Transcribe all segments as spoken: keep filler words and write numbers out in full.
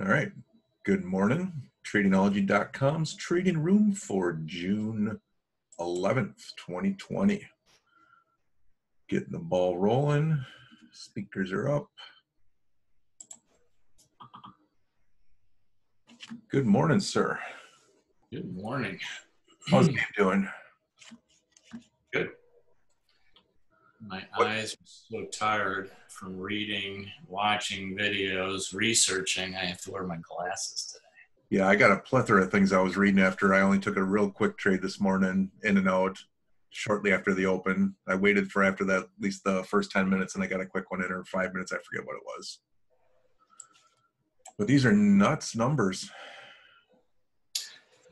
All right, good morning. Tradingology dot com's Trading Room for June eleventh, twenty twenty. Getting the ball rolling. Speakers are up. Good morning, sir. Good morning. How's Dave doing? Good. My what? eyes are so tired from reading, watching videos, researching. I have to wear my glasses today. Yeah, I got a plethora of things I was reading after. I only took a real quick trade this morning, in and out, shortly after the open. I waited for after that, at least the first ten minutes, and I got a quick one in, or five minutes. I forget what it was. But these are nuts numbers.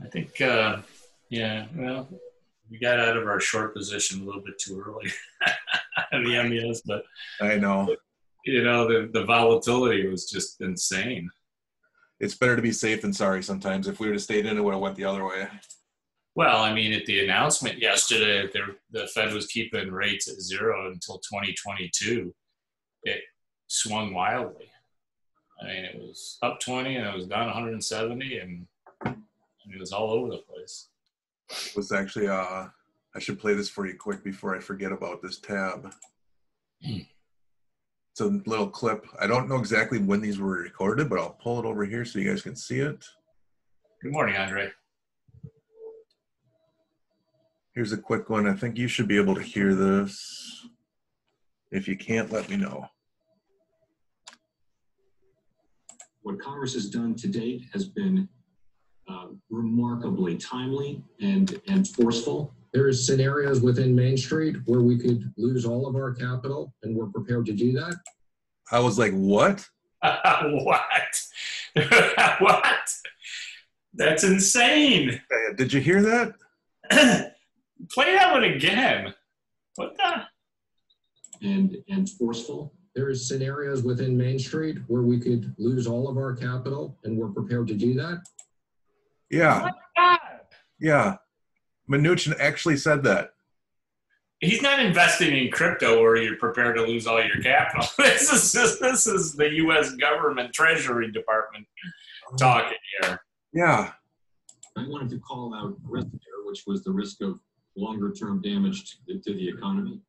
I think, uh, yeah, well, we got out of our short position a little bit too early. The M E S, but I know, you know, the, the volatility was just insane. It's better to be safe than sorry sometimes. If we would have stayed in, it would have went the other way. Well, I mean, at the announcement yesterday, the, the Fed was keeping rates at zero until twenty twenty-two. It swung wildly. I mean, it was up twenty and it was down one hundred seventy, and it was all over the place. It was actually, uh, I should play this for you quick before I forget about this tab. Mm. It's a little clip. I don't know exactly when these were recorded, but I'll pull it over here so you guys can see it. Good morning, Andre. Here's a quick one. I think you should be able to hear this. If you can't, let me know. What Congress has done to date has been uh, remarkably timely and, and forceful. There is scenarios within Main Street where we could lose all of our capital, and we're prepared to do that. I was like, what? Uh, what? What? That's insane. Uh, did you hear that? Play that one again. What the? And, and forceful. There is scenarios within Main Street where we could lose all of our capital, and we're prepared to do that. Yeah. What the? Yeah. Mnuchin actually said that. He's not investing in crypto where you're prepared to lose all your capital. This is just, this is the U S government Treasury Department talking here. Yeah. I wanted to call out risk there, which was the risk of longer-term damage to, to the economy.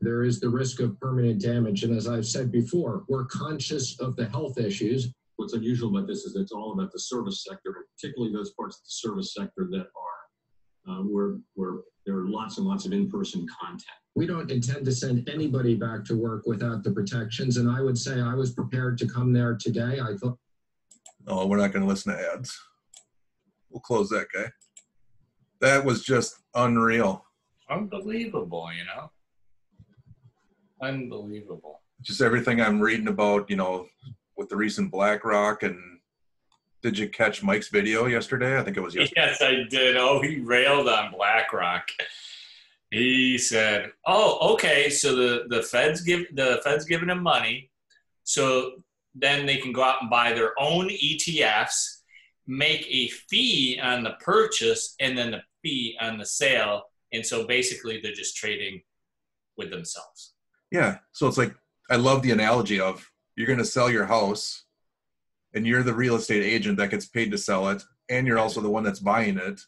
There is the risk of permanent damage, and as I've said before, we're conscious of the health issues. What's unusual about this is it's all about the service sector, and particularly those parts of the service sector that are Uh, where, where there are lots and lots of in-person contact. We don't intend to send anybody back to work without the protections, and I would say I was prepared to come there today. I thought... Oh, we're not going to listen to ads. We'll close that guy. That was just unreal. Unbelievable, you know? Unbelievable. Just everything I'm reading about, you know, with the recent BlackRock and... Did you catch Mike's video yesterday? I think it was yesterday. Yes, I did. Oh, he railed on BlackRock. He said, "Oh, okay. So the the Fed's give the Fed's giving them money, so then they can go out and buy their own E T Fs, make a fee on the purchase, and then the fee on the sale. And so basically, they're just trading with themselves." Yeah. So it's like, I love the analogy of you're going to sell your house, and you're the real estate agent that gets paid to sell it, and you're also the one that's buying it,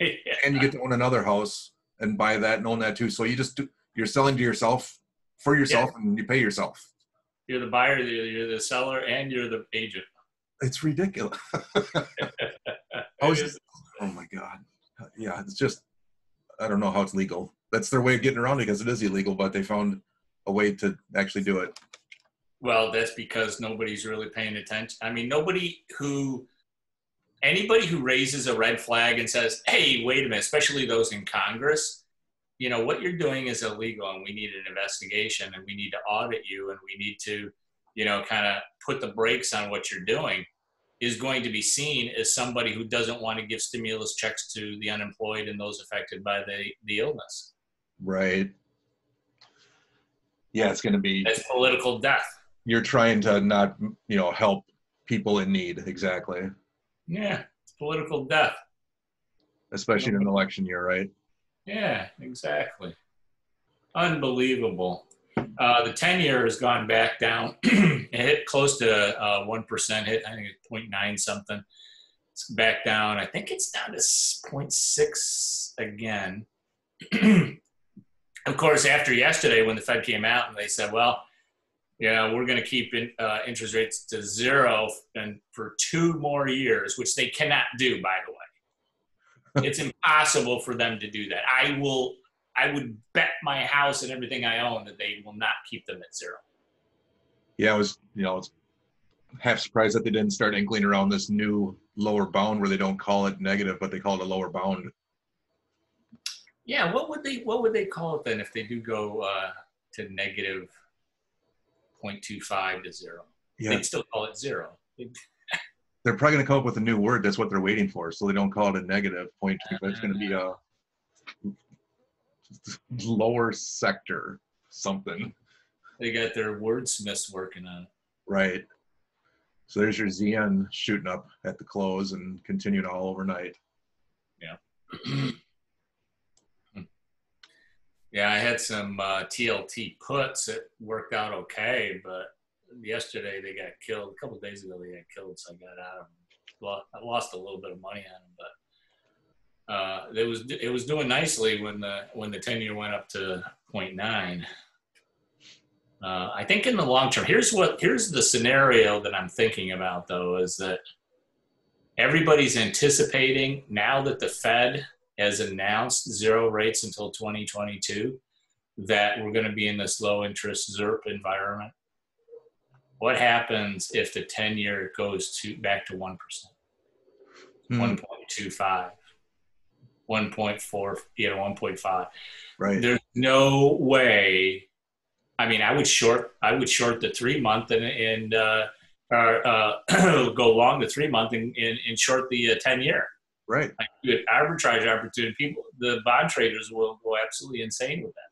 yeah. And you get to own another house and buy that and own that too. So you just do, you're selling to yourself for yourself, yeah. And you pay yourself. You're the buyer, you're the seller, and you're the agent. It's ridiculous. I was just, oh my God, yeah, it's just I don't know how it's legal. That's their way of getting around it because it is illegal, but they found a way to actually do it. Well, that's because nobody's really paying attention. I mean, nobody who, anybody who raises a red flag and says, hey, wait a minute, especially those in Congress, you know, what you're doing is illegal and we need an investigation and we need to audit you and we need to, you know, kind of put the brakes on what you're doing, is going to be seen as somebody who doesn't want to give stimulus checks to the unemployed and those affected by the, the illness. Right. Yeah, it's going to be. That's political death. You're trying to not, you know, help people in need. Exactly. Yeah. It's political death. Especially in an election year, right? Yeah, exactly. Unbelievable. Uh, the ten-year has gone back down. It hit close to uh, one percent hit. I think it's point nine something. It's back down. I think it's down to point six again. Of course, after yesterday when the Fed came out and they said, well, yeah, we're going to keep in, uh, interest rates to zero and for two more years, which they cannot do, by the way. It's impossible for them to do that. I will, I would bet my house and everything I own that they will not keep them at zero. Yeah, I was, you know, it's half surprised that they didn't start angling around this new lower bound where they don't call it negative, but they call it a lower bound. Yeah, what would they, what would they call it then if they do go uh, to negative zero point two five to zero? Yeah. They'd still call it zero. They're probably going to come up with a new word. That's what they're waiting for. So they don't call it a negative point. It's going to be a lower sector something. They got their wordsmiths working on it. Right. So there's your Z N shooting up at the close and continuing all overnight. Yeah. Yeah, I had some uh, T L T puts. It worked out okay, but yesterday they got killed. A couple of days ago they got killed, so I got out of them. I lost a little bit of money on them, but uh, it was it was doing nicely when the when the ten-year went up to point nine. Uh, I think in the long term, here's what here's the scenario that I'm thinking about though, is that everybody's anticipating now that the Fed has announced zero rates until twenty twenty-two that we're going to be in this low interest ZIRP environment. What happens if the ten-year goes to back to one percent, mm. one point two five, one point four, you know, one point five? Right. There's no way. I mean, I would short. I would short the three-month and and uh, or, uh, go long the three-month and, and and short the ten-year. Uh, right. Like, good arbitrage opportunity. People, the bond traders will go absolutely insane with that.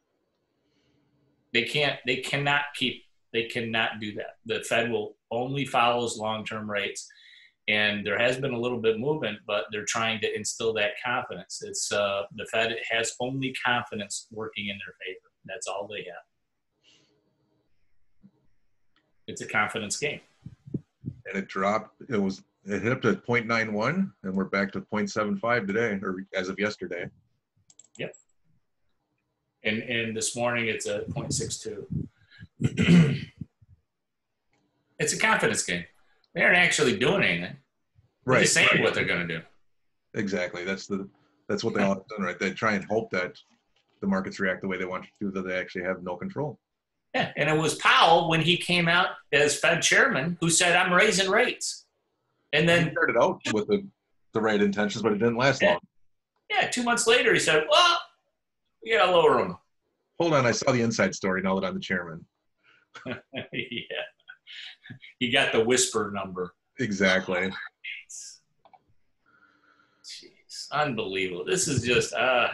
They can't. They cannot keep. They cannot do that. The Fed will only follow long-term rates. And there has been a little bit of movement, but they're trying to instill that confidence. It's uh, the Fed has only confidence working in their favor. That's all they have. It's a confidence game. And it dropped. It was it hit up to point nine one, and we're back to point seven five today, or as of yesterday. Yep. And, and this morning it's at point six two. It's a confidence game. They aren't actually doing anything. They're right. Just saying right. What they're going to do. Exactly. That's the that's what they all have done, right? They try and hope that the markets react the way they want to, though they actually have no control. Yeah, and it was Powell when he came out as Fed chairman who said, "I'm raising rates," and then he started out with the, the right intentions, but it didn't last yeah. long. Yeah, two months later he said, "Well, we got to lower them." Hold on, I saw the inside story now that I'm the chairman. Yeah, you got the whisper number. Exactly. Jeez, unbelievable. This is just, uh,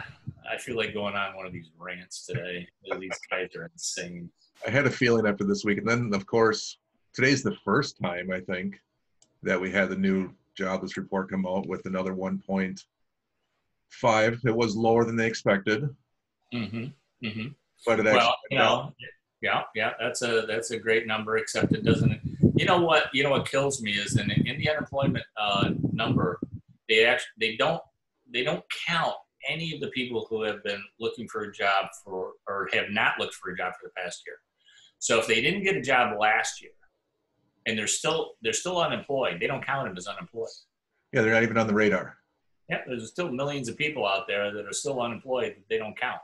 I feel like going on one of these rants today. These guys are insane. I had a feeling after this week. And then, of course, today's the first time, I think, that we had the new jobless report come out with another one point five. It was lower than they expected. Mm-hmm. Mm-hmm. But it actually well, you know, Yeah, yeah, that's a that's a great number. Except it doesn't. You know what? You know what kills me is in, in the unemployment uh, number, they actually they don't they don't count any of the people who have been looking for a job for or have not looked for a job for the past year. So if they didn't get a job last year, and they're still they're still unemployed, they don't count them as unemployed. Yeah, they're not even on the radar. Yeah, there's still millions of people out there that are still unemployed that they don't count.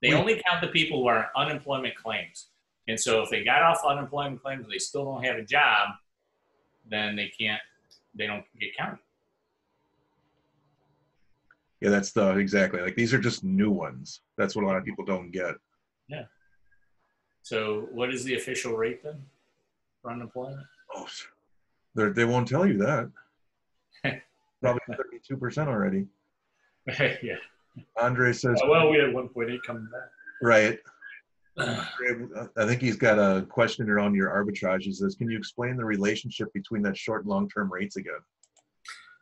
They Wait. only count the people who are on unemployment claims. And so if they got off unemployment claims, they still don't have a job, then they can't, they don't get counted. Yeah, that's the, exactly. Like these are just new ones. That's what a lot of people don't get. Yeah. So what is the official rate then for unemployment? Oh, they won't tell you that. Probably thirty-two percent already. Yeah. Andre says. Oh, well, we had one point eight coming back. Right. I think he's got a question around your arbitrage. He says, can you explain the relationship between that short and long-term rates again?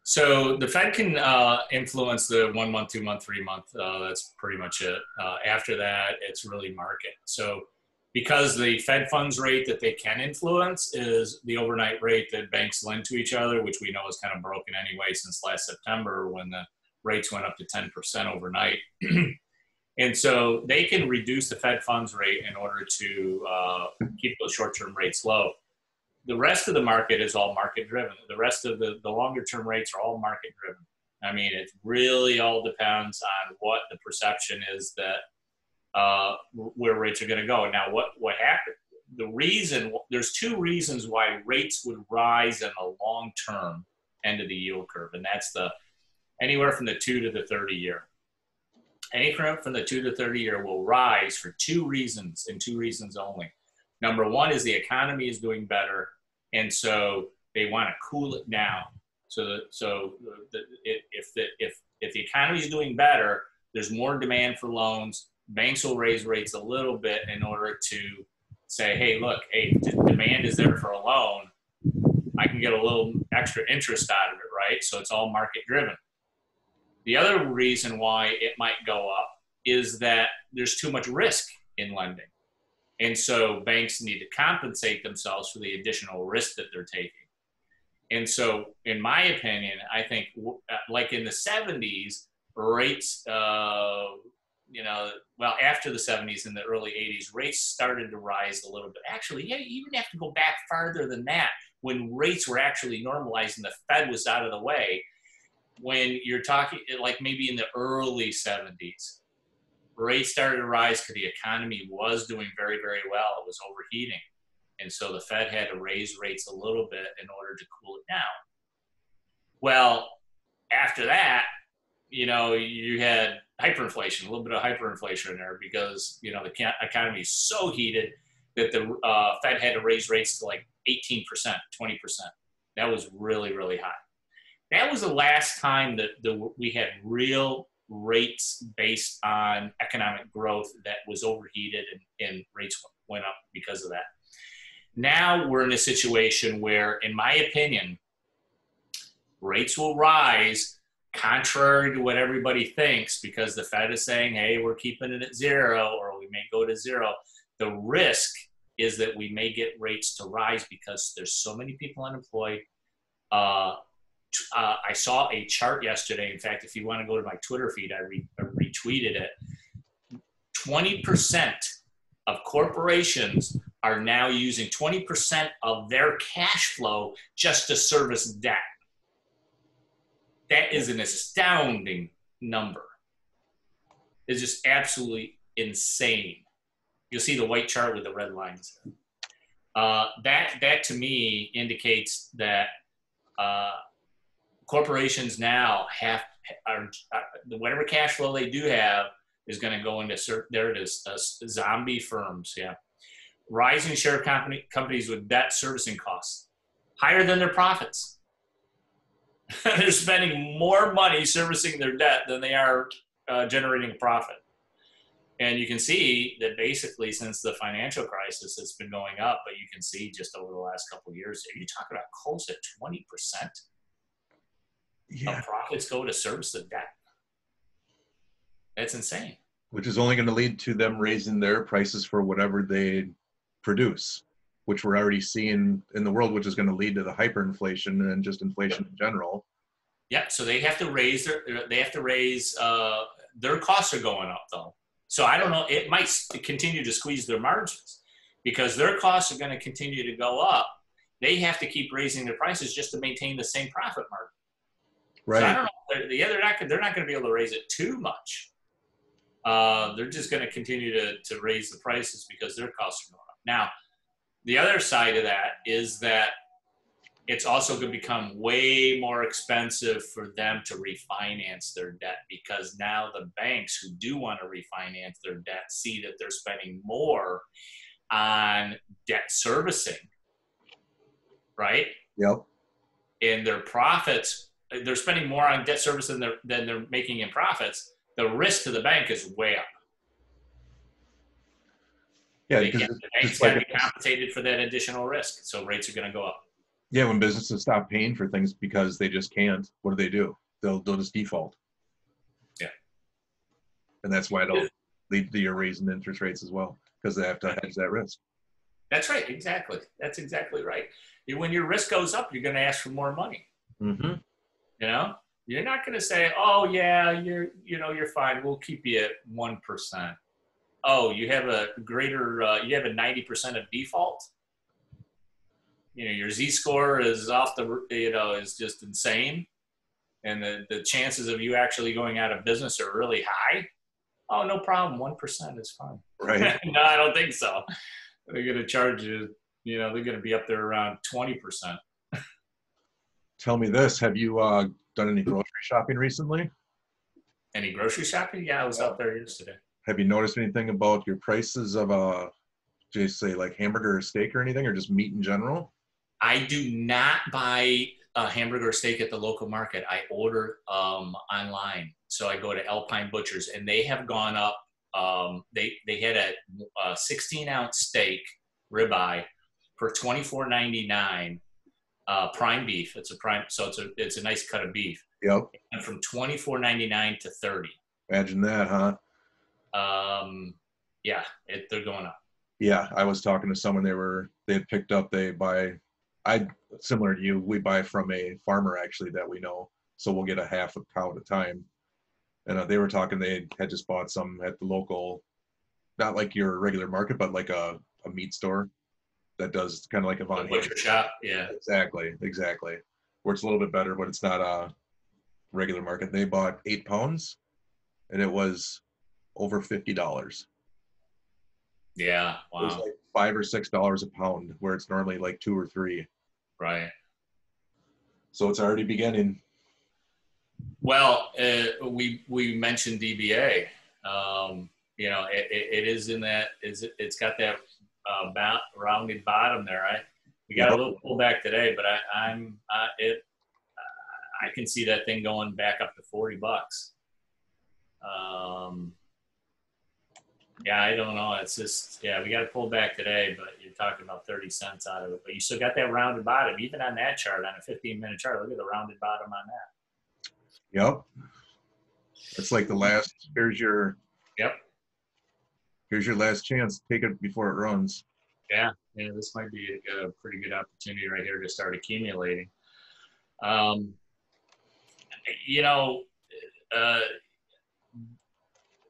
So the Fed can uh, influence the one-month, two-month, three-month. Uh, that's pretty much it. Uh, after that, it's really market. So because the Fed funds rate that they can influence is the overnight rate that banks lend to each other, which we know is kind of broken anyway since last September when the rates went up to ten percent overnight. And so they can reduce the Fed funds rate in order to uh, keep those short-term rates low. The rest of the market is all market-driven. The rest of the, the longer-term rates are all market-driven. I mean, it really all depends on what the perception is that uh, where rates are going to go. Now, what, what happened? The reason, there's two reasons why rates would rise in the long-term end of the yield curve, and that's the anywhere from the two to the thirty-year. Anywhere from the two to thirty-year will rise for two reasons and two reasons only. Number one is the economy is doing better, and so they want to cool it down. So, the, so the, if, the, if, if the economy is doing better, there's more demand for loans. Banks will raise rates a little bit in order to say, hey, look, hey, demand is there for a loan. I can get a little extra interest out of it, right? So it's all market-driven. The other reason why it might go up is that there's too much risk in lending. And so banks need to compensate themselves for the additional risk that they're taking. And so, in my opinion, I think like in the seventies, rates, uh, you know, well, after the seventies and the early eighties, rates started to rise a little bit. Actually, yeah, you even have to go back farther than that when rates were actually normalized and the Fed was out of the way. When you're talking like maybe in the early seventies, rates started to rise because the economy was doing very, very well. It was overheating. And so the Fed had to raise rates a little bit in order to cool it down. Well, after that, you know, you had hyperinflation, a little bit of hyperinflation in there because, you know, the economy is so heated that the uh, Fed had to raise rates to like eighteen percent, twenty percent. That was really, really high. That was the last time that the, we had real rates based on economic growth that was overheated and, and rates went up because of that. Now we're in a situation where, in my opinion, rates will rise contrary to what everybody thinks because the Fed is saying, hey, we're keeping it at zero or we may go to zero. The risk is that we may get rates to rise because there's so many people unemployed. Uh, uh, I saw a chart yesterday. In fact, if you want to go to my Twitter feed, I, re I retweeted it. twenty percent of corporations are now using twenty percent of their cash flow just to service debt. That is an astounding number. It's just absolutely insane. You'll see the white chart with the red lines. Uh, that, that to me indicates that uh, corporations now have, are, whatever cash flow they do have is gonna go into, there it is, uh, zombie firms, yeah. Rising share of company, companies with debt servicing costs higher than their profits. They're spending more money servicing their debt than they are uh, generating a profit. And you can see that basically since the financial crisis, it's been going up, but you can see just over the last couple of years, are you talking about close to twenty percent yeah. of profits go to service the debt? That's insane. Which is only going to lead to them raising their prices for whatever they produce, which we're already seeing in the world, which is going to lead to the hyperinflation and just inflation in general. Yeah, so they have to raise their, they have to raise, uh, their costs are going up though. So I don't know, it might continue to squeeze their margins because their costs are going to continue to go up. They have to keep raising their prices just to maintain the same profit margin. Right. So I don't know, they're, yeah, they're not, they're not going to be able to raise it too much. Uh, they're just going to continue to, to raise the prices because their costs are going up. Now, the other side of that is that it's also going to become way more expensive for them to refinance their debt because now the banks who do want to refinance their debt see that they're spending more on debt servicing, right? Yep. And their profits, they're spending more on debt service than they're, than they're making in profits. The risk to the bank is way up. Yeah, because the bank's got to be compensated for that additional risk, so rates are going to go up. Yeah, when businesses stop paying for things because they just can't, what do they do? They'll, they'll just default. Yeah. And that's why it'll lead to your raising interest rates as well. because they have to hedge that risk. That's right. Exactly. That's exactly right. When your risk goes up, you're going to ask for more money. Mm-hmm. You know, you're not going to say, oh, yeah, you're, you know, you're fine. We'll keep you at one percent. Oh, you have a greater, uh, you have a ninety percent of default. You know, your Z score is off the, you know, is just insane. And the, the chances of you actually going out of business are really high. Oh, no problem. one percent is fine. Right. No, I don't think so. They're going to charge you, you know, they're going to be up there around twenty percent. Tell me this. Have you uh, done any grocery shopping recently? Any grocery shopping? Yeah, I was out there yesterday. Have you noticed anything about your prices of, uh, just say, like hamburger or steak or anything, or just meat in general? I do not buy a hamburger or steak at the local market. I order um, online. So I go to Alpine Butchers, and they have gone up. Um, they, they had a, a sixteen ounce steak ribeye for twenty-four ninety-nine, uh, prime beef. It's a prime. So it's a, it's a nice cut of beef. Yep. And from twenty-four ninety-nine to thirty. Imagine that, huh? Um, yeah, it, they're going up. Yeah. I was talking to someone, they were, they had picked up, they buy, I similar to you, we buy from a farmer actually that we know. So we'll get a half a cow at a time. And uh, they were talking, they had just bought some at the local, not like your regular market, but like a, a meat store that does kind of like a Von Butcher shop. Yeah, exactly. Exactly. Where it's a little bit better, but it's not a regular market. They bought eight pounds and it was over fifty dollars. Yeah. Wow. It was like five or six dollars a pound where it's normally like two or three. Right. So it's already beginning. Well, uh, we we mentioned D B A. Um, you know, it, it, it is in that is it, it's got that uh, bound, rounded bottom there. Right? We got yep. a little pullback today, but I, I'm uh, it uh, I can see that thing going back up to forty bucks. Um, yeah, I don't know. It's just yeah, we got to pull back today, but you're talking about thirty cents out of it. But you still got that rounded bottom, even on that chart, on a fifteen minute chart. Look at the rounded bottom on that. Yep. It's like the last, here's your, yep. Here's your last chance. Take it before it runs. Yeah. Yeah. This might be a, a pretty good opportunity right here to start accumulating. Um, you know, uh,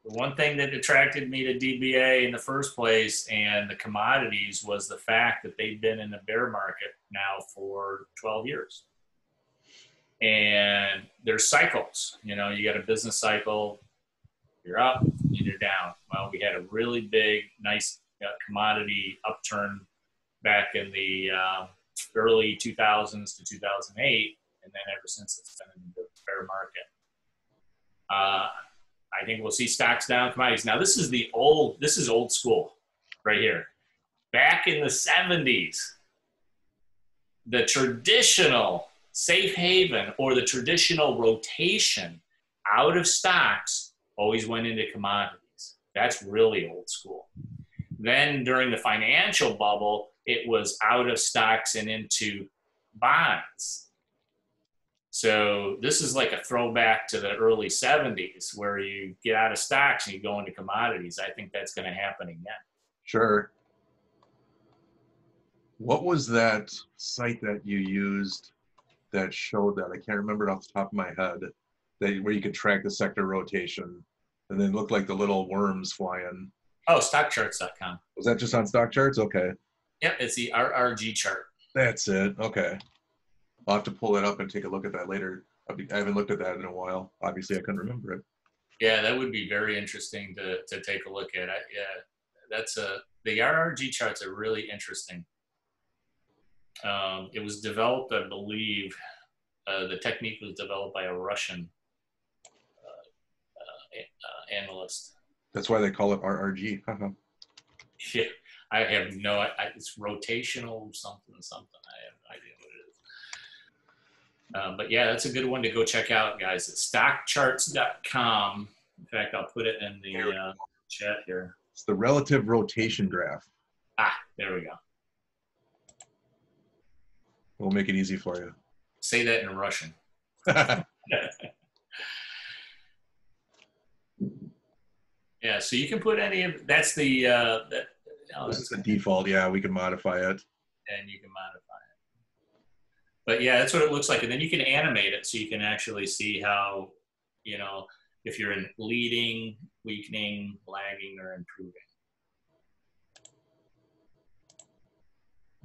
one thing that attracted me to D B A in the first place and the commodities was the fact that they've been in the bear market now for twelve years. And there's cycles, you know, you got a business cycle, you're up, you're down. Well, we had a really big, nice uh, commodity upturn back in the uh, early two thousands to two thousand eight. And then ever since it's been in the bear market. Uh, I think we'll see stocks down, commodities. Now this is the old, this is old school right here. Back in the seventies, the traditional safe haven or the traditional rotation out of stocks always went into commodities. That's really old school. Then during the financial bubble, it was out of stocks and into bonds. So this is like a throwback to the early seventies where you get out of stocks and you go into commodities. I think that's going to happen again. Sure. What was that site that you used that showed that? I can't remember it off the top of my head, that where you could track the sector rotation and then look like the little worms flying. Oh, stock charts dot com. Was that just on stock charts? Okay. Yep, it's the R R G chart. That's it. Okay. I'll have to pull it up and take a look at that later. I haven't looked at that in a while. Obviously, I couldn't remember it. Yeah, that would be very interesting to, to take a look at. I, yeah, that's a, the R R G charts are really interesting. Um, it was developed, I believe, uh, the technique was developed by a Russian uh, uh, uh, analyst. That's why they call it R R G. Yeah, I have no I, it's rotational something, something. I have no idea what it is. Uh, but yeah, that's a good one to go check out, guys. It's stock charts dot com. In fact, I'll put it in the uh, chat here. It's the relative rotation graph. Ah, there we go. We'll make it easy for you. Say that in Russian. Yeah, so you can put any of, that's the, uh, that, No, this is the default. Yeah, we can modify it. And you can modify it. But yeah, that's what it looks like. And then you can animate it so you can actually see how, you know, if you're in leading, weakening, lagging, or improving.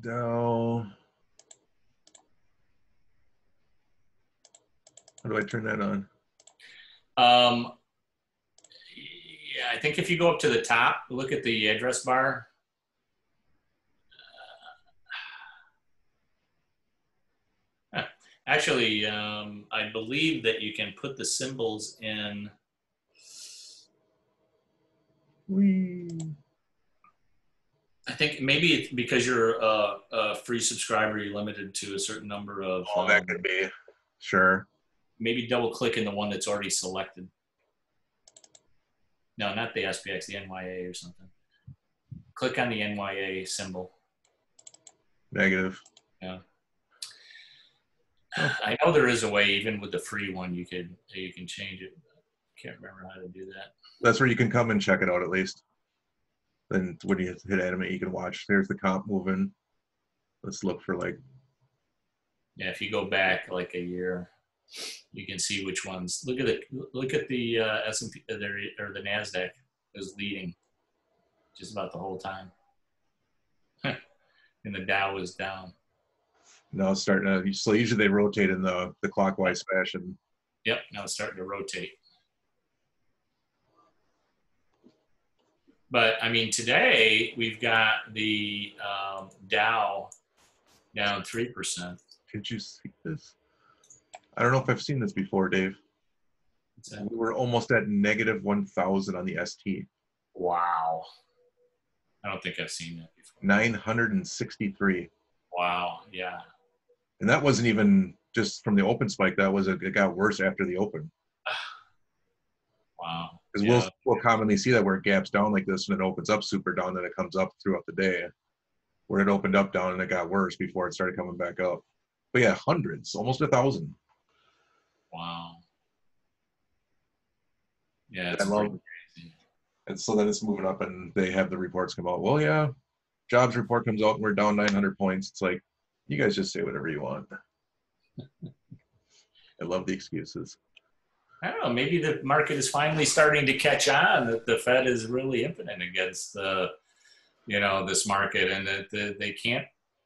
Dow. How do I turn that on? Um, yeah, I think if you go up to the top, look at the address bar. Uh, actually, um, I believe that you can put the symbols in. Whee. I think maybe it's because you're a, a free subscriber, you're limited to a certain number of. Oh, um, that could be. Sure. Maybe double click in the one that's already selected. No, not the S P X, the N Y A or something. Click on the N Y A symbol. Negative. Yeah. I know there is a way, even with the free one, you could you can change it. I can't remember how to do that. That's where you can come and check it out at least. Then when you hit animate, you can watch. There's the comp moving. Let's look for like. Yeah, if you go back like a year, you can see which ones. Look at the look at the uh, S and P or the NASDAQ is leading just about the whole time, and the Dow is down. Now it's starting to. So usually they rotate in the the clockwise fashion. Yep. Now it's starting to rotate. But I mean, today we've got the um, Dow down three percent. Did you see this? I don't know if I've seen this before, Dave. We were almost at negative one thousand on the S T. Wow. I don't think I've seen that before. nine hundred sixty-three. Wow, yeah. And that wasn't even just from the open spike. That was, a, it got worse after the open. Wow. Because yeah. we'll, we'll commonly see that where it gaps down like this and it opens up super down, then it comes up throughout the day. Where it opened up down and it got worse before it started coming back up. But yeah, hundreds, almost a thousand. Wow. Yeah, it's crazy. And so then it's moving up and they have the reports come out. Well, yeah, jobs report comes out and we're down nine hundred points. It's like, you guys just say whatever you want. I love the excuses. I don't know, maybe the market is finally starting to catch on that the Fed is really impotent against, uh, you know, this market and that the, they can't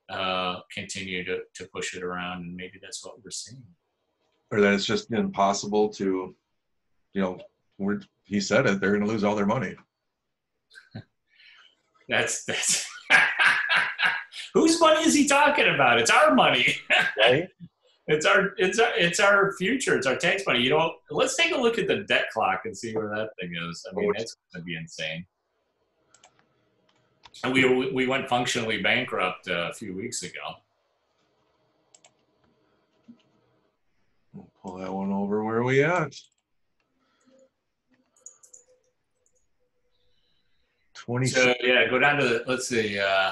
uh, continue to, to push it around. And maybe that's what we're seeing. Or that it's just impossible to, you know, we're, he said it, they're going to lose all their money. that's, that's, whose money is he talking about? It's our money. Right? It's our, it's our, it's our future. It's our tax money. You know, let's take a look at the debt clock and see where that thing is. I mean, that's going to be insane. And we, we went functionally bankrupt a few weeks ago. Pull that one over. Where are we at? twenty. So yeah, go down to the, let's see. Uh,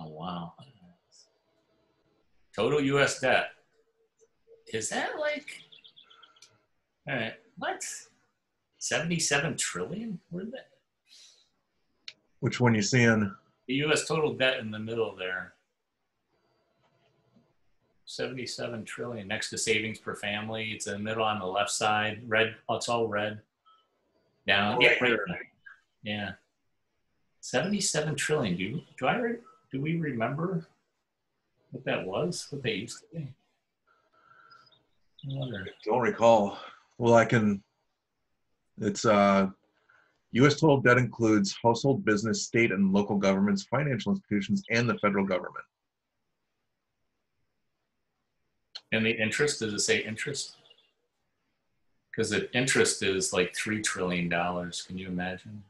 oh wow, total U S debt. Is that like? All right, what? Seventy-seven trillion. Where did that? Which one you seeing? The U S total debt in the middle there. seventy-seven trillion next to savings per family. It's in the middle on the left side. Red, oh, it's all red. Down, yeah, right there. Yeah. seventy-seven trillion. Do do I re do we remember what that was? What they used to be? I wonder. Don't recall. Well, I can. It's uh, U S total debt includes household, business, state, and local governments, financial institutions, and the federal government. And the interest, does it say interest? Because the interest is like three trillion dollars. Can you imagine?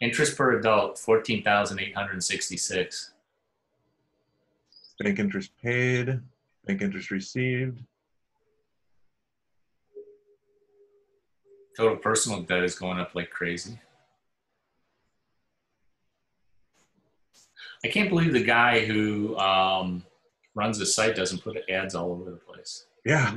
Interest per adult, fourteen thousand eight hundred sixty-six. Bank interest paid, bank interest received. Total personal debt is going up like crazy. I can't believe the guy who um, runs the site doesn't put ads all over the place. Yeah.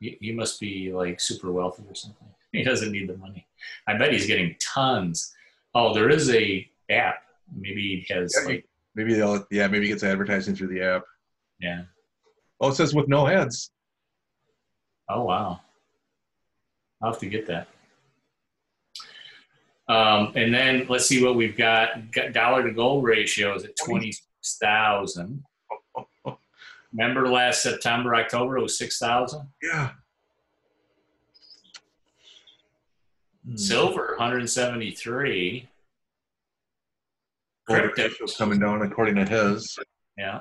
You must be like super wealthy or something. He doesn't need the money. I bet he's getting tons. Oh, there is a app. Maybe he has. Yeah, like, maybe they'll. Yeah, maybe he gets advertising through the app. Yeah. Oh, it says with no ads. Oh wow. I'll have to get that. Um, and then let's see what we've got. got dollar to gold ratio is at twenty-six thousand. Remember last September, October, it was six thousand? Yeah. Silver, one hundred seventy-three. Gold ratio's coming down according to his. Yeah.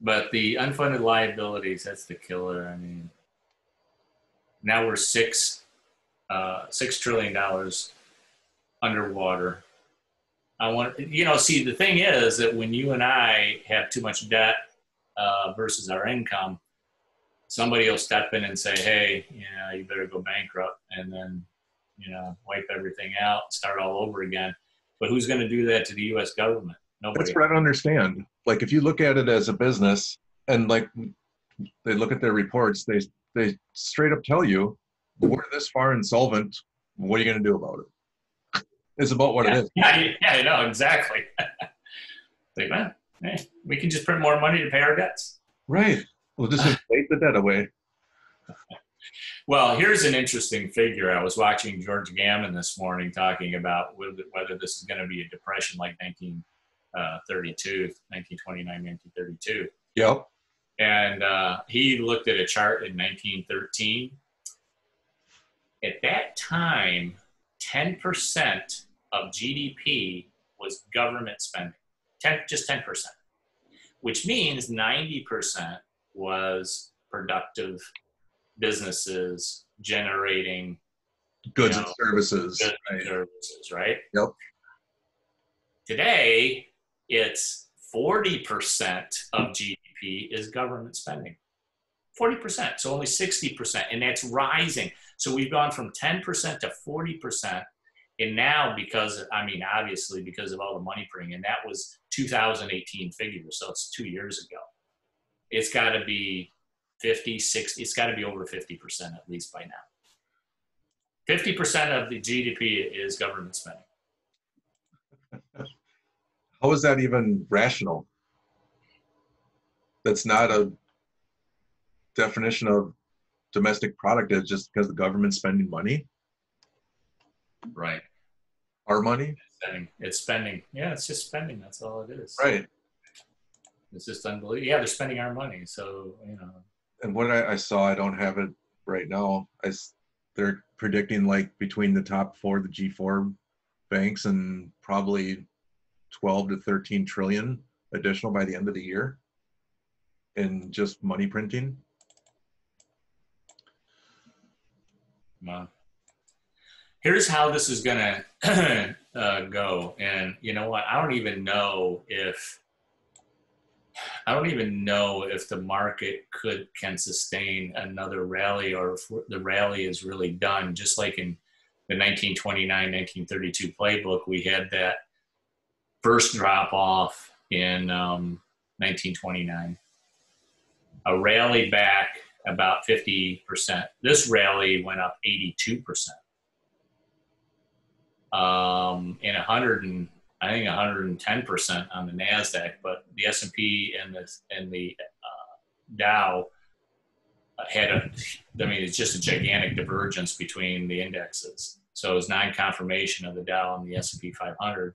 But the unfunded liabilities, that's the killer. I mean, now we're six. Uh, six trillion dollars underwater. I want you know. See, the thing is that when you and I have too much debt uh, versus our income, somebody will step in and say, "Hey, you know, you better go bankrupt," and then you know, wipe everything out, start all over again. But who's going to do that to the U S government? Nobody. That's what I don't understand. Like, if you look at it as a business, and like they look at their reports, they they straight up tell you, we're this far insolvent, what are you going to do about it? It's about what yeah, it is. Yeah, yeah, I know, exactly. Like, man, hey, we can just print more money to pay our debts. Right. We'll just inflate the debt away. Well, here's an interesting figure. I was watching George Gammon this morning talking about whether this is going to be a depression like nineteen thirty-two, nineteen twenty-nine, nineteen thirty-two. Yep. And uh, he looked at a chart in nineteen thirteen. At that time, ten percent of G D P was government spending, ten, just ten percent, which means ninety percent was productive businesses generating goods, you know, and services. Goods right. and services, right? Yep. Today, it's forty percent of G D P is government spending. forty percent, so only sixty percent, and that's rising. So we've gone from ten percent to forty percent, and now because, I mean, obviously because of all the money printing, and that was two thousand eighteen figures, so it's two years ago. It's got to be fifty, sixty, it's got to be over fifty percent at least by now. fifty percent of the G D P is government spending. How is that even rational? That's not a definition of domestic product, is just because the government's spending money. Right. Our money? It's spending. It's spending. Yeah, it's just spending. That's all it is. Right. It's just unbelievable. Yeah, they're spending our money. So, you know. And what I, I saw, I don't have it right now. I, they're predicting like between the top four, the G four banks, and probably twelve to thirteen trillion additional by the end of the year in just money printing. Wow. Here's how this is going to uh, go. And you know what? I don't even know if, I don't even know if the market could, can sustain another rally, or if the rally is really done. Just like in the nineteen twenty-nine, nineteen thirty-two playbook, we had that first drop off in um, nineteen twenty-nine, a rally back about fifty percent. This rally went up eighty-two percent. Um, and one hundred and, I think one hundred ten percent on the NASDAQ, but the S and P and the, and the uh, Dow had a, I mean, it's just a gigantic divergence between the indexes. So it was non-confirmation of the Dow and the S and P five hundred.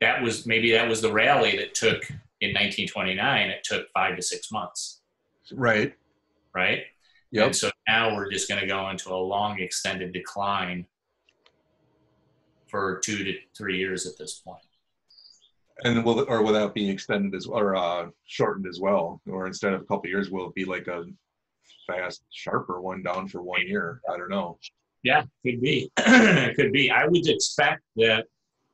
That was, maybe that was the rally that took, in nineteen twenty-nine, it took five to six months. Right. Right? Yep. And so now we're just going to go into a long extended decline for two to three years at this point. And will, or will that be extended as, or uh, shortened as well? Or instead of a couple of years, will it be like a fast, sharper one down for one year? I don't know. Yeah, could be. It could be. I would expect that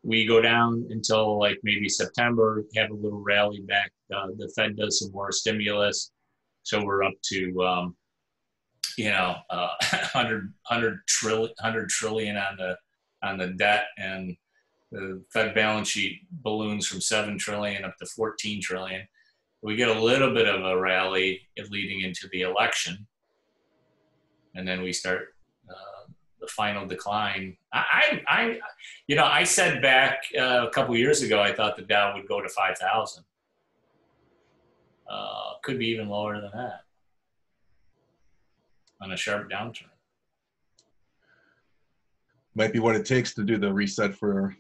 we go down until like maybe September, have a little rally back. Uh, the Fed does some more stimulus. So we're up to, um, you know, uh, one hundred trillion on the on the debt, and the Fed balance sheet balloons from seven trillion up to fourteen trillion. We get a little bit of a rally leading into the election, and then we start uh, the final decline. I, I, I, you know, I said back uh, a couple years ago, I thought the Dow would go to five thousand. Uh, could be even lower than that on a sharp downturn. Might be what it takes to do the reset for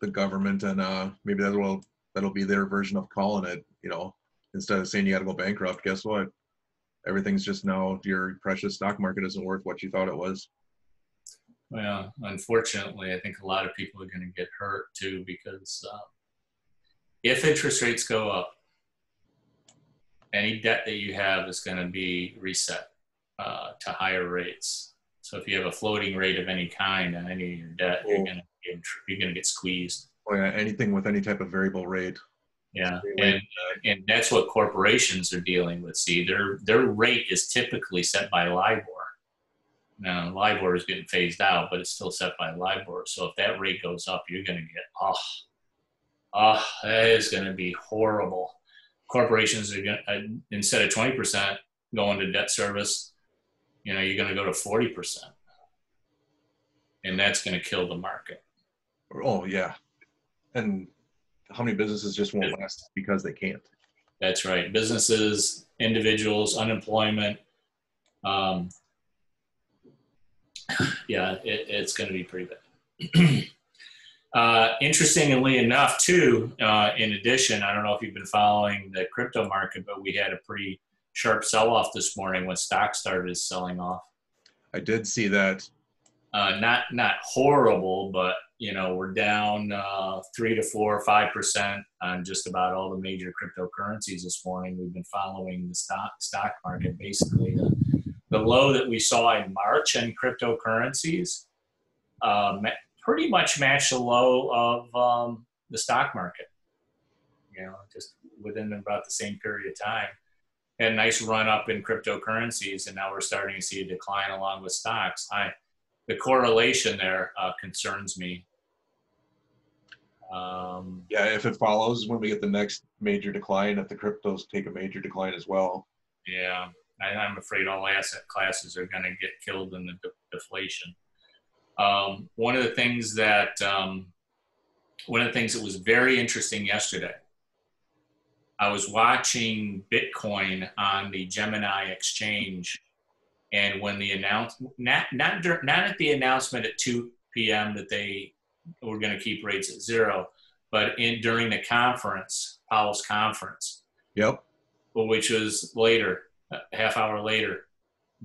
the government, and uh, maybe that will that'll be their version of calling it. You know, instead of saying you got to go bankrupt, guess what? Everything's just now your precious stock market isn't worth what you thought it was. Well, unfortunately, I think a lot of people are going to get hurt too, because uh, if interest rates go up, any debt that you have is going to be reset uh, to higher rates. So if you have a floating rate of any kind on any of your debt, oh. you're going to get, you're going to get squeezed. Oh yeah, anything with any type of variable rate. Yeah, and and that's what corporations are dealing with. See, their their rate is typically set by LIBOR. Now, LIBOR is getting phased out, but it's still set by LIBOR. So if that rate goes up, you're going to get, oh, oh, that is going to be horrible. Corporations are going to, instead of twenty percent going to debt service, you know, you're going to go to forty percent. And that's going to kill the market. Oh, yeah. And how many businesses just won't last because they can't? That's right. Businesses, individuals, unemployment. Um, yeah, it, it's going to be pretty bad. Uh, interestingly enough, too, uh, in addition, I don't know if you've been following the crypto market, but we had a pretty sharp sell-off this morning when stocks started selling off. I did see that. Uh, not not horrible, but you know, we're down uh, three to four, five percent on just about all the major cryptocurrencies this morning. We've been following the stock stock market basically. The, the low that we saw in March in cryptocurrencies. Uh, pretty much match the low of um, the stock market, you know, just within about the same period of time. Had a nice run up in cryptocurrencies, and now we're starting to see a decline along with stocks. I, the correlation there uh, concerns me. Um, yeah, if it follows when we get the next major decline, if the cryptos take a major decline as well. Yeah, I, I'm afraid all asset classes are going to get killed in the de- deflation. Um, one of the things that, um, one of the things that was very interesting yesterday, I was watching Bitcoin on the Gemini exchange, and when the announcement, not, not, not at the announcement at two p m that they were going to keep rates at zero, but in during the conference, Powell's conference, yep, which was later, a half hour later,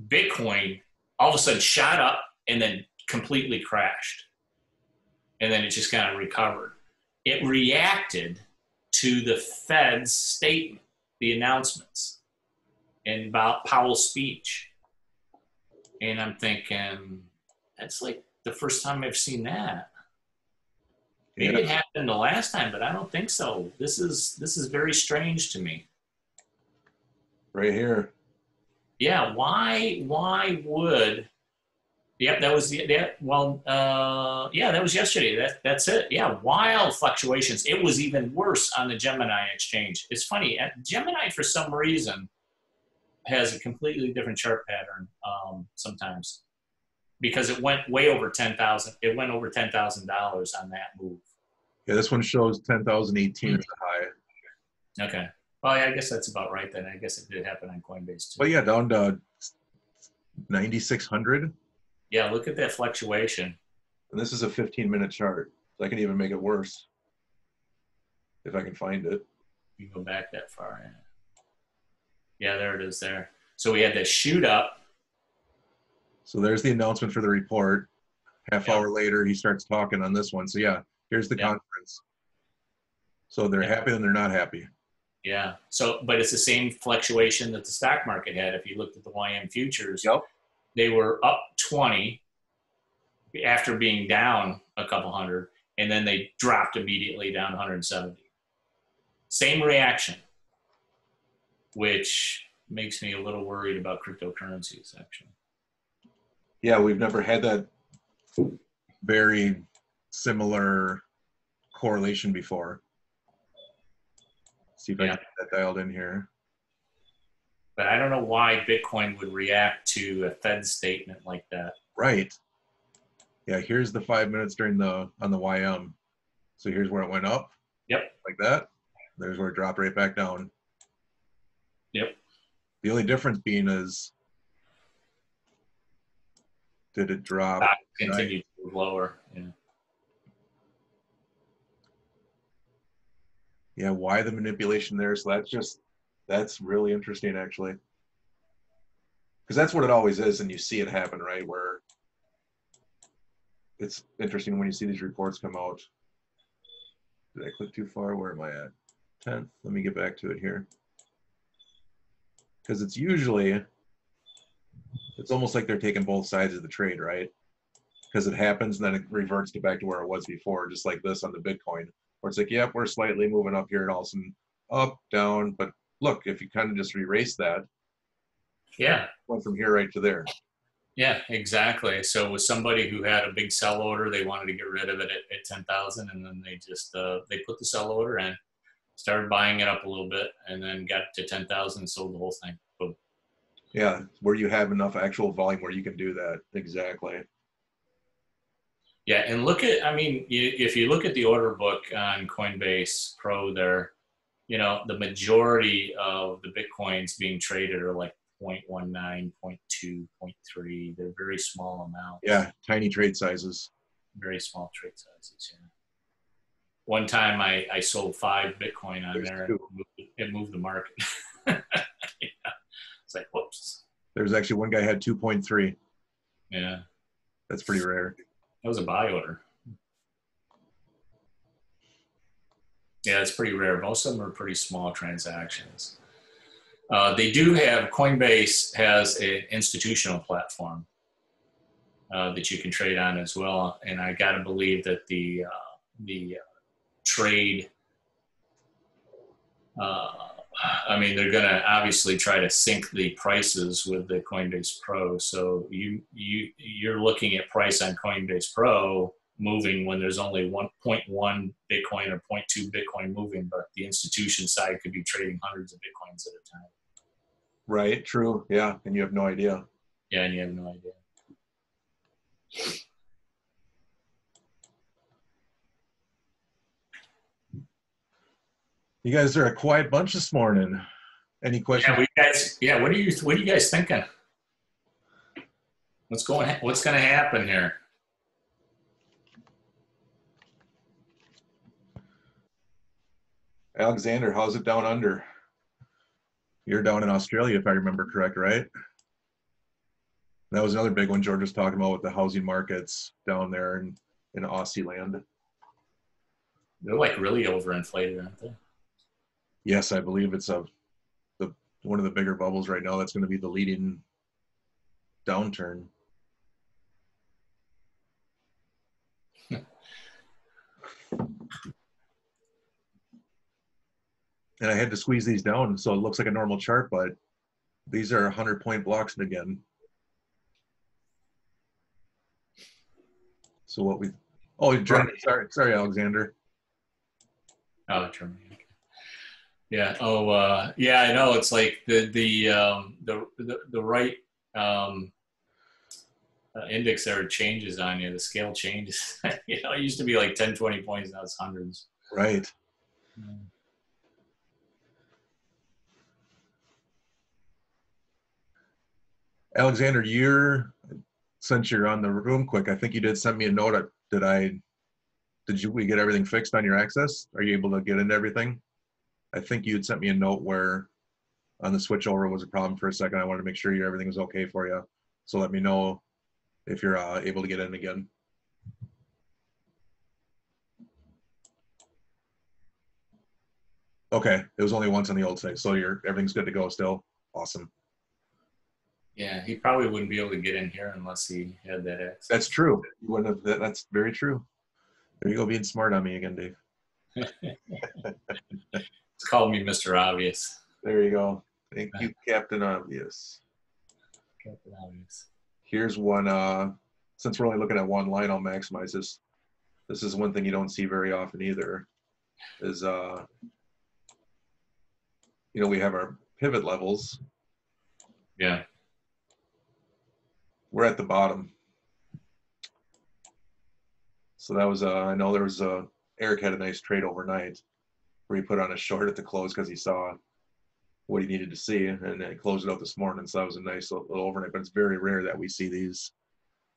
Bitcoin all of a sudden shot up and then completely crashed, and then it just kind of recovered. It reacted to the Fed's statement, the announcements, and about Powell's speech. And I'm thinking, that's like the first time I've seen that. Maybe yeah. It happened the last time, but I don't think so. This is this is very strange to me. Right here. Yeah. Why? Why would? Yep, that was, yeah, well, uh, yeah, that was yesterday. That, that's it. Yeah, wild fluctuations. It was even worse on the Gemini exchange. It's funny, Gemini, for some reason, has a completely different chart pattern um, sometimes, because it went way over ten thousand. It went over ten thousand dollars on that move. Yeah, this one shows ten thousand eighteen is the high. Okay. Well, yeah, I guess that's about right then. I guess it did happen on Coinbase too. Well, yeah, down to ninety-six hundred. Yeah, look at that fluctuation. And this is a fifteen minute chart, so I can even make it worse if I can find it. You can go back that far. Yeah. yeah, there it is there. So we had that shoot up. So there's the announcement for the report. Half yeah. hour later, he starts talking on this one. So yeah, here's the yeah. conference. So they're yeah. happy and they're not happy. Yeah, So, but it's the same fluctuation that the stock market had. If you looked at the Y M futures, yep. they were up twenty after being down a couple hundred, and then they dropped immediately down one hundred seventy. Same reaction, which makes me a little worried about cryptocurrencies, actually. Yeah, we've never had that very similar correlation before. Let's see if yeah. I can get that dialed in here. But I don't know why Bitcoin would react to a Fed statement like that. Right. Yeah, here's the five minutes during the on the Y M. So here's where it went up. Yep. Like that. There's where it dropped right back down. Yep. The only difference being is, did it drop? That continued to move lower. Yeah. Yeah, why the manipulation there? So that's just, that's really interesting, actually. Because that's what it always is, and you see it happen, right? Where it's interesting when you see these reports come out. Did I click too far? Where am I at? tenth. Let me get back to it here. Because it's usually, it's almost like they're taking both sides of the trade, right? Because it happens, and then it reverts to back to where it was before, just like this on the Bitcoin. Or it's like, yep, we're slightly moving up here and all of a sudden up, down. But look, if you kind of just erase that, yeah, went from here right to there. Yeah, exactly. So with somebody who had a big sell order, they wanted to get rid of it at, at ten thousand, and then they just uh, they put the sell order in, started buying it up a little bit, and then got to ten thousand and sold the whole thing. Boom. Yeah, where you have enough actual volume where you can do that. Exactly. Yeah, and look at, I mean, you, if you look at the order book on Coinbase Pro there, you know, the majority of the Bitcoins being traded are like zero point one nine, zero point two, zero point three. They're very small amounts. Yeah, tiny trade sizes. Very small trade sizes, yeah. One time I, I sold five Bitcoin on There's there and moved, it moved the market. Yeah. It's like, whoops. There's actually one guy had two point three. Yeah. That's pretty rare. That was a buy order. Yeah, it's pretty rare. Most of them are pretty small transactions. Uh, they do have, Coinbase has an institutional platform uh, that you can trade on as well. And I got to believe that the, uh, the uh, trade, uh, I mean, they're going to obviously try to sync the prices with the Coinbase Pro. So you, you, you're looking at price on Coinbase Pro moving when there's only one point one Bitcoin or zero point two Bitcoin moving, but the institution side could be trading hundreds of Bitcoins at a time. Right, true, yeah, and you have no idea. Yeah, and you have no idea. You guys are a quiet bunch this morning. Any questions? Yeah, we guys, yeah, what are you what are you guys thinking? What's going what's gonna happen here? Alexander, how's it down under? You're down in Australia, if I remember correct, right? That was another big one George was talking about with the housing markets down there in, in Aussie land. They're like really overinflated, aren't they? Yes, I believe it's a, the one of the bigger bubbles right now. That's going to be the leading downturn. And I had to squeeze these down, so it looks like a normal chart, but these are one hundred point blocks again. So what we, oh, Germany, sorry, sorry, Alexander. Oh, Germany. Yeah. Oh, uh, yeah. I know. It's like the the um, the, the the right um, uh, index there changes on you. The scale changes. You know, it used to be like ten, twenty points. Now it's hundreds. Right. Yeah. Alexander, you're since you're on the room quick. I think you did send me a note. Did I? Did you? We get everything fixed on your access? Are you able to get into everything? I think you had sent me a note where on the switchover was a problem for a second. I wanted to make sure you, everything was okay for you. So let me know if you're uh, able to get in again. Okay, it was only once on the old site, so you're everything's good to go still. Awesome. Yeah, he probably wouldn't be able to get in here unless he had that access. That's true. You wouldn't have. That, that's very true. There you go, being smart on me again, Dave. Call me Mister Obvious. There you go. Thank you, Captain Obvious. Captain Obvious. Here's one. Uh, since we're only looking at one line, I'll maximize this. This is one thing you don't see very often either. Is uh, you know, we have our pivot levels, Yeah. We're at the bottom. So that was, uh, I know there was, uh, Eric had a nice trade overnight where he put on a short at the close because he saw what he needed to see, and then closed it out this morning. So that was a nice little overnight, but it's very rare that we see these.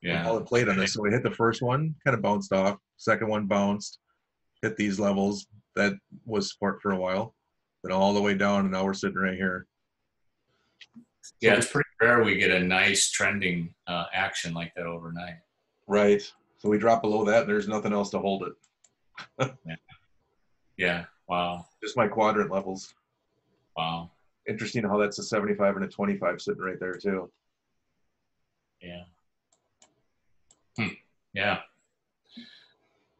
Yeah. All it played on this. So we hit the first one, kind of bounced off. Second one bounced, hit these levels. That was support for a while. Then all the way down, and now we're sitting right here. Yeah, it's pretty rare we get a nice trending uh, action like that overnight. Right. So we drop below that, and there's nothing else to hold it. Yeah. Yeah. Wow. Just my quadrant levels. Wow. Interesting how that's a seventy-five and a twenty-five sitting right there too. Yeah. Hmm. Yeah.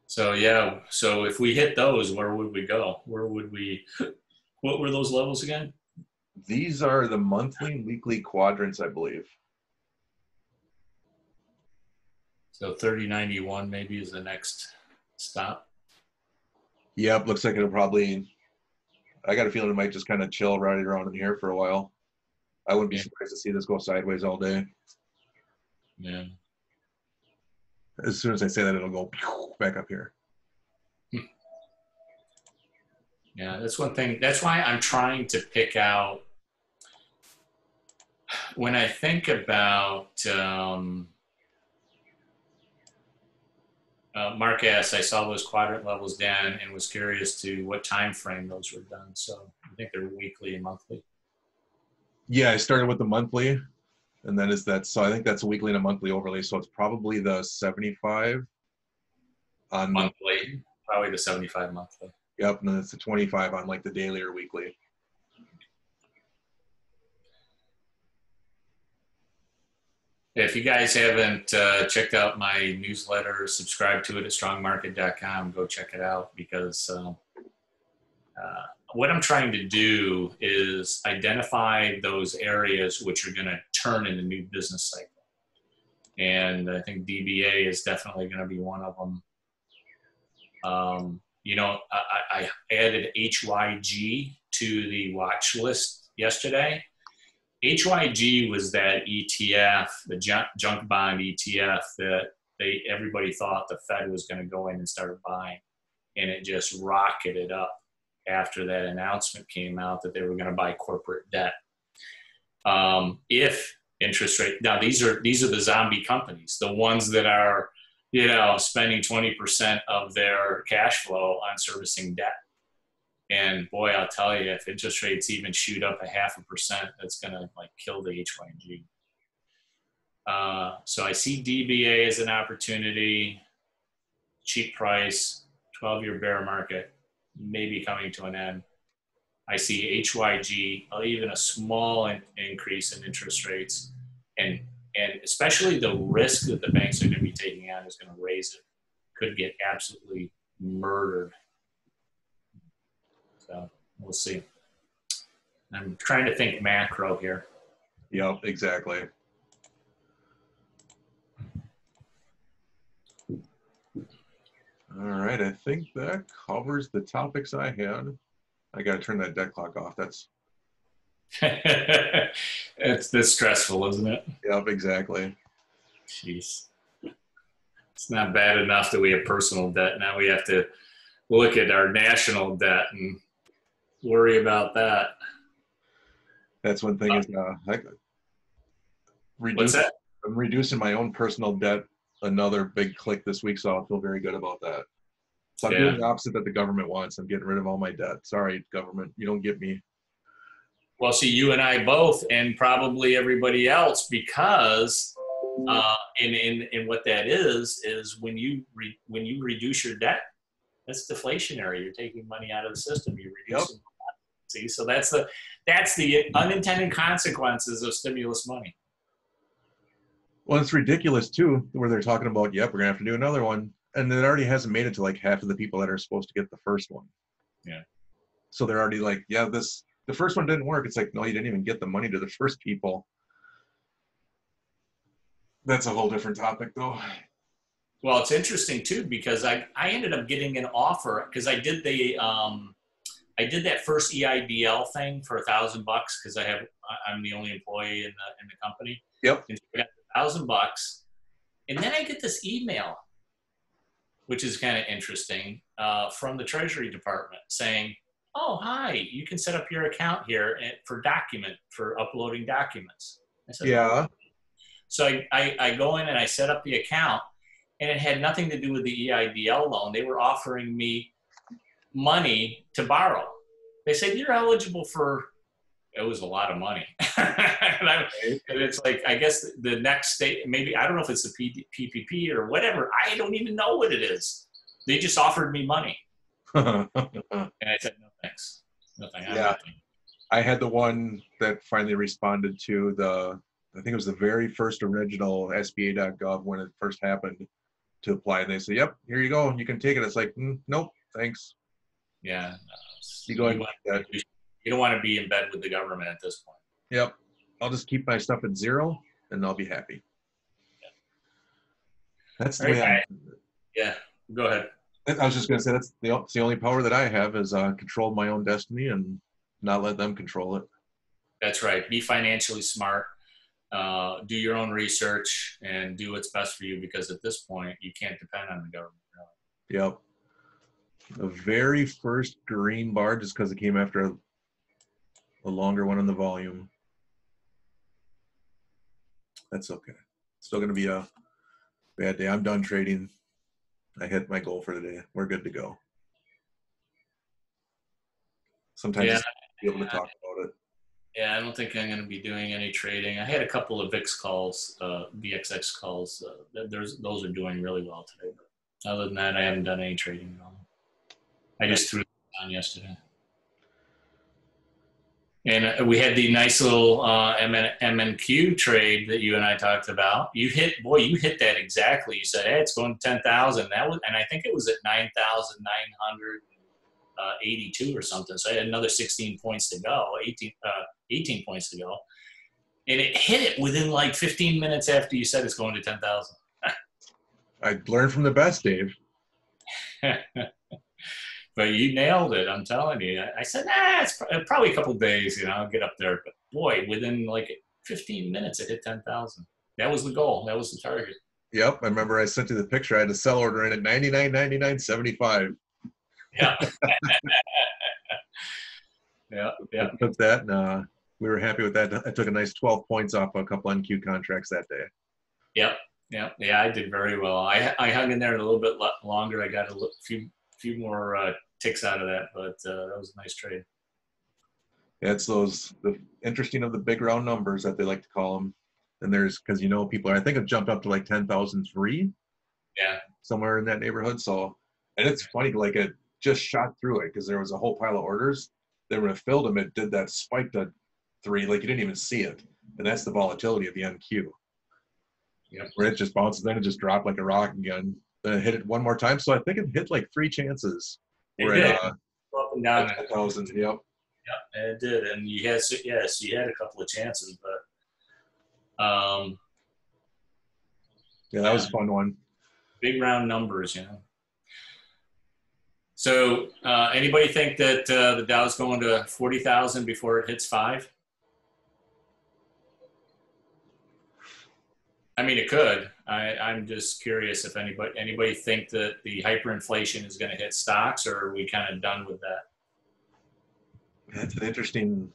So yeah. So if we hit those, where would we go? Where would we? What were those levels again? These are the monthly, weekly quadrants, I believe. So thirty ninety-one maybe is the next stop. Yep. Looks like it'll probably. I got a feeling it might just kind of chill right around in here for a while. I wouldn't be yeah. surprised to see this go sideways all day. Yeah. As soon as I say that, it'll go back up here. Yeah, that's one thing. That's why I'm trying to pick out. When I think about um, uh, Mark asked, I saw those quadrant levels down and was curious to what time frame those were done. So I think they're weekly and monthly. Yeah, I started with the monthly. And then is that, so I think that's a weekly and a monthly overlay. So it's probably the seventy-five on monthly, probably the seventy-five monthly. Yep. And then it's the twenty-five on like the daily or weekly. If you guys haven't uh, checked out my newsletter, subscribe to it at strong market dot com. Go check it out, because uh, uh, what I'm trying to do is identify those areas which are going to turn in the new business cycle. And I think D B A is definitely going to be one of them. Um, you know, I, I added H Y G to the watch list yesterday. H Y G was that E T F, the junk bond E T F that they, everybody thought the Fed was going to go in and start buying. And it just rocketed up after that announcement came out that they were going to buy corporate debt. Um, if interest rate, now these are, these are the zombie companies, the ones that are, you know, spending twenty percent of their cash flow on servicing debt. And boy, I'll tell you, if interest rates even shoot up a half a percent, that's going to like kill the H Y G. Uh, so I see D B A as an opportunity, cheap price, twelve year bear market, maybe coming to an end. I see H Y G, even a small in increase in interest rates, and and especially the risk that the banks are going to be taking on is going to raise it. Could get absolutely murdered. So we'll see. I'm trying to think macro here. Yep, exactly. All right, I think that covers the topics I had. I gotta turn that debt clock off. That's it's this stressful, isn't it? Yep, exactly. Jeez, it's not bad enough that we have personal debt. Now we have to look at our national debt and worry about that. That's one thing. Uh, is uh, I reduce, what's that? I'm reducing my own personal debt. Another big click this week, so I feel very good about that. So I'm yeah. doing the opposite that the government wants. I'm getting rid of all my debt. Sorry, government, you don't get me. Well, see, you and I both, and probably everybody else, because uh, and, and, and what that is, is when you, re, when you reduce your debt, that's deflationary. You're taking money out of the system. You're reducing yep. debt. See, so that's the, that's the unintended consequences of stimulus money. Well, it's ridiculous too, where they're talking about, yep, we're gonna have to do another one, and it already hasn't made it to like half of the people that are supposed to get the first one. Yeah. So they're already like, yeah, this the first one didn't work. It's like, no, you didn't even get the money to the first people. That's a whole different topic, though. Well, it's interesting too, because I I ended up getting an offer because I did the um I did that first E I D L thing for a thousand bucks because I have I'm the only employee in the in the company. Yep. And I got a thousand bucks, and then I get this email, which is kind of interesting, uh, from the Treasury Department saying, "Oh, hi, you can set up your account here for document for uploading documents." I said, yeah. So I, I I go in and I set up the account, and it had nothing to do with the E I D L loan. They were offering me money to borrow. They said, you're eligible for, it was a lot of money. and, I, and it's like, I guess the next state, maybe, I don't know if it's the P P P or whatever. I don't even know what it is. They just offered me money. And I said, no, thanks. No, thanks. Yeah. Nothing. I had the one that finally responded to the, I think it was the very first original S B A dot gov when it first happened to apply. And they said, yep, here you go. You can take it. It's like, mm, nope, thanks. Yeah, no, you, going, you, want, yeah. you don't want to be in bed with the government at this point. Yep, I'll just keep my stuff at zero, and I'll be happy. Yeah. That's the right, way. I, I, yeah, go ahead. I was just going to say that's the, that's the only power that I have is uh, control my own destiny and not let them control it. That's right. Be financially smart. Uh, do your own research and do what's best for you because at this point you can't depend on the government. Really. Yep. The very first green bar, just because it came after a, a longer one on the volume. That's okay. Still going to be a bad day. I'm done trading. I hit my goal for the day. We're good to go. Sometimes yeah, be able to talk about it. Yeah, I don't think I'm going to be doing any trading. I had a couple of V I X calls, uh, V X X calls. Uh, there's, those are doing really well today. But other than that, I haven't done any trading at all. I just threw it on yesterday. And we had the nice little uh, M N Q trade that you and I talked about. You hit, boy, you hit that exactly. You said, hey, it's going to ten thousand. That was, and I think it was at nine thousand nine hundred eighty-two or something. So I had another sixteen points to go, eighteen, uh, eighteen points to go. And it hit it within like fifteen minutes after you said it's going to ten thousand. I learned from the best, Dave. But you nailed it, I'm telling you. I said, nah, it's probably a couple days, you know, I'll get up there. But boy, within like fifteen minutes, it hit ten thousand. That was the goal. That was the target. Yep. I remember I sent you the picture. I had a sell order in at ninety-nine ninety-nine seventy-five. Yeah. Yeah. Yeah. I took that, and uh, we were happy with that. I took a nice twelve points off a couple N Q contracts that day. Yep. Yeah. Yeah, I did very well. I, I hung in there a little bit longer. I got a few few more uh, ticks out of that, but uh, that was a nice trade. Yeah, it's those, the interesting of the big round numbers that they like to call them. And there's, because you know people are, I think it jumped up to like ten thousand three. Yeah. Somewhere in that neighborhood. So, and it's funny, like it just shot through it because there was a whole pile of orders. Then when it filled them, it did that spike to three, like you didn't even see it. And that's the volatility of the N Q. Yeah. Where it just bounces, then it just dropped like a rock again. Uh, hit it one more time, so I think it hit like three chances. It did. At, uh, up and down. A thousand. Yep. Yep, it did, and you had so, yeah, so you had a couple of chances, but um, yeah, that was uh, a fun one. Big round numbers, you know. So, uh, anybody think that uh, the Dow's going to forty thousand before it hits five? I mean, it could. I, I'm just curious if anybody anybody think that the hyperinflation is going to hit stocks, or are we kind of done with that? That's an interesting.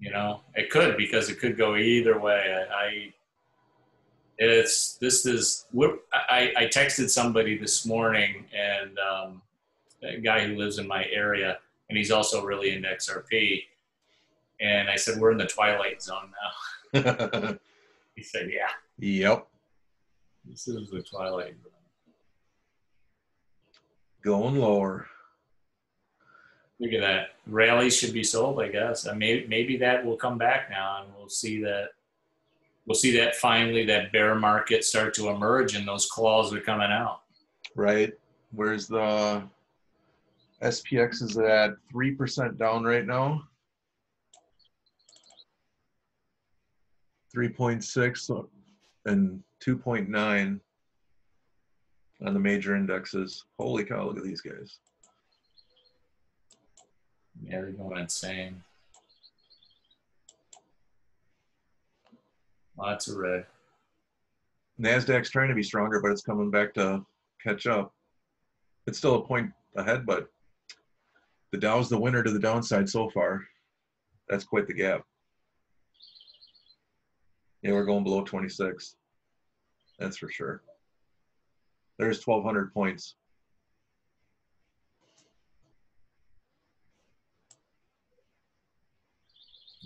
You know, it could, because it could go either way. I, I it's this is we're, I I texted somebody this morning, and um, a guy who lives in my area, and he's also really into X R P, and I said we're in the twilight zone now. He said, yeah. Yep. This is the twilight. Going lower. Look at that. Rallies should be sold, I guess. I mean, maybe that will come back now, and we'll see that. We'll see that finally, that bear market start to emerge, and those claws are coming out. Right. Where's the S P X is at three percent down right now. three point six and two point nine on the major indexes. Holy cow, look at these guys. They're going insane. Lots of red. NASDAQ's trying to be stronger, but it's coming back to catch up. It's still a point ahead, but the Dow's the winner to the downside so far. That's quite the gap. Yeah, we're going below twenty-six. That's for sure. There's twelve hundred points.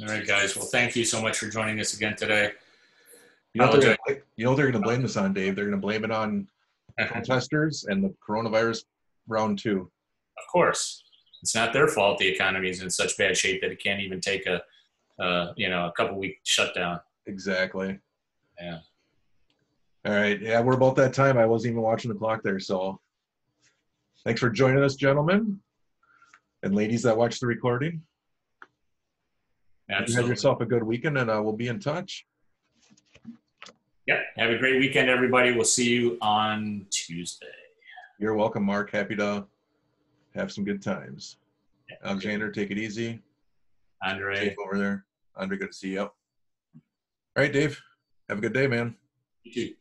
All right, guys. Well, thank you so much for joining us again today. You know, they're gonna, you know they're going to blame this on, Dave. They're going to blame it on protesters and the coronavirus round two. Of course. It's not their fault the economy is in such bad shape that it can't even take a, uh, you know, a couple-week shutdown. Exactly. Yeah. All right. Yeah, we're about that time. I wasn't even watching the clock there. So thanks for joining us, gentlemen and ladies that watch the recording. Absolutely. You have yourself a good weekend, and uh, we'll be in touch. Yep. Have a great weekend, everybody. We'll see you on Tuesday. You're welcome, Mark. Happy to have some good times. Yep. Alexander, take it easy. Andre. Dave over there. Andre, good to see you. All right, Dave. Have a good day, man. You too.